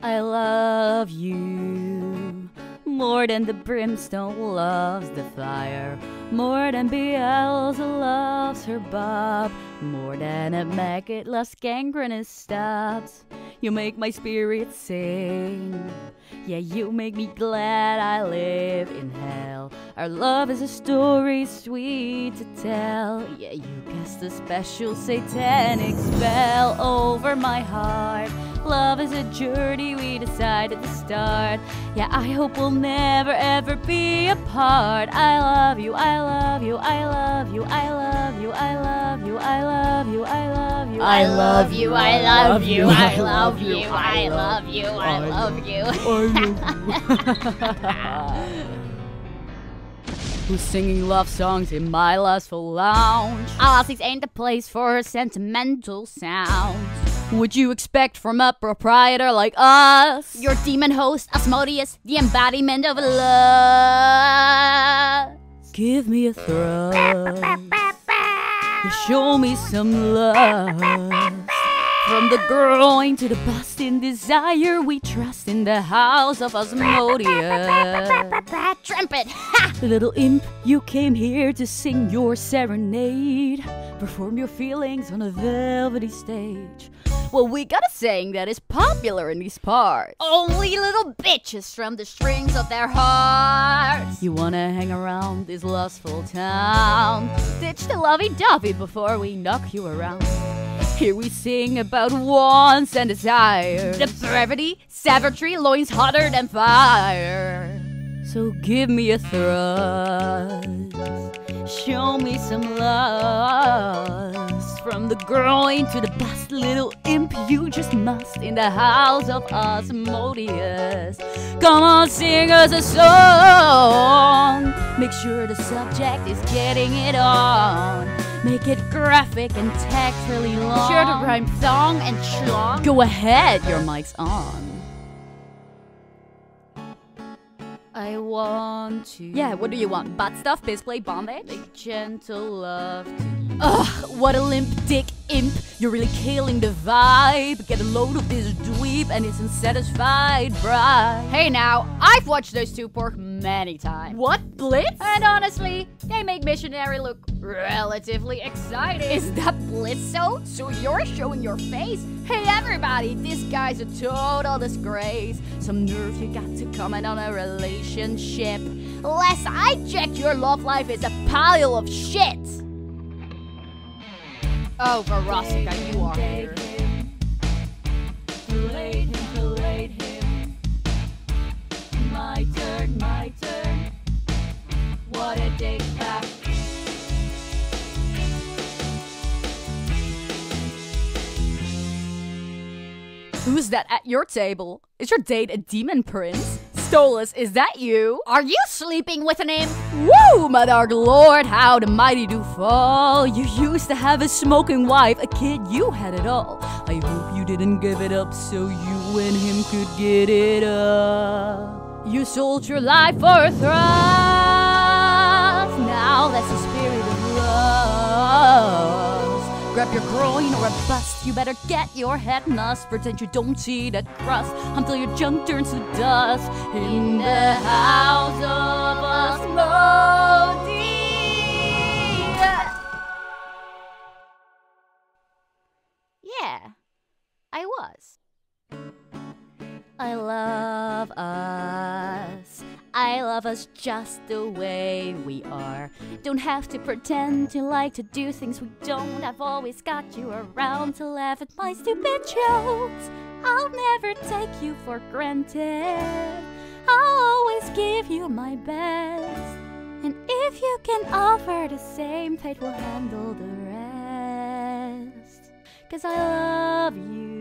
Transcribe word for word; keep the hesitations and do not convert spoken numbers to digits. I love you more than the brimstone loves the fire, more than Beelzebub loves her bob, more than a maggot loves gangrenous stops. You make my spirit sing, yeah, you make me glad I live in hell. Our love is a story sweet to tell, yeah, you cast a special satanic spell over my heart. Love is a journey we decided to start, yeah, I hope we'll never ever be apart. I love you, I love you, I love you, I love you, I love you, I love you, I love you, I love you, I love you, I love you, I love you, I love you, I love you. Who's singing love songs in my lustful lounge? Alask's ain't the place for sentimental sounds. Would you expect from a proprietor like us? Your demon host, Asmodeus, the embodiment of love. Give me a thrust. You show me some love. From the groin to the bust in desire, we trust in the house of Asmodeus. Trumpet! Ha! Little imp, you came here to sing your serenade, perform your feelings on a velvety stage. Well, we got a saying that is popular in these parts. Only little bitches from the strings of their hearts. You wanna hang around this lustful town? Ditch the lovey-dovey before we knock you around. Here we sing about wants and desires, the brevity, savagery, loins hotter than fire. So give me a thrust, show me some lust. From the groin to the bust, little imp, you just must. In the house of Asmodeus, come on, sing us a song. Make sure the subject is getting it on. Make it graphic and text really long. Sure to rhyme thong and schlong. Go ahead, your mic's on. I want to. Yeah, what do you want? Butt stuff, piss play, bondage? Make gentle love to you. Ugh, what a limp dick imp. You're really killing the vibe. Get a load of this dweeb and his unsatisfied bride. Hey now, I've watched those two pork many times. What? Blitz? And honestly, they make missionary look relatively exciting. Is that Blitzo? So you're showing your face? Hey everybody, this guy's a total disgrace. Some nerve you got to comment on a relationship. Lest I check, your love life is a pile of shit. Oh, Verosika, you are here. Delayed him, delayed him. My turn, my turn. What a day back. Who's that at your table? Is your date a demon prince? Stolas, is that you? Are you sleeping with an imp? Woo, mother lord, how the mighty do fall. You used to have a smoking wife, a kid, you had it all. I hope you didn't give it up so you and him could get it up. You sold your life for a thrust. Now that's the spirit of love. Grab your groin or a bust. You better get your head nussed. Pretend you don't see that crust until your junk turns to dust. In the house of Asmodeus. Yeah, I was. I love us. I love us just the way we are. Don't have to pretend to like to do things we don't. I've always got you around to laugh at my stupid jokes. I'll never take you for granted. I'll always give you my best. And if you can offer the same, fate will handle the rest. 'Cause I love you.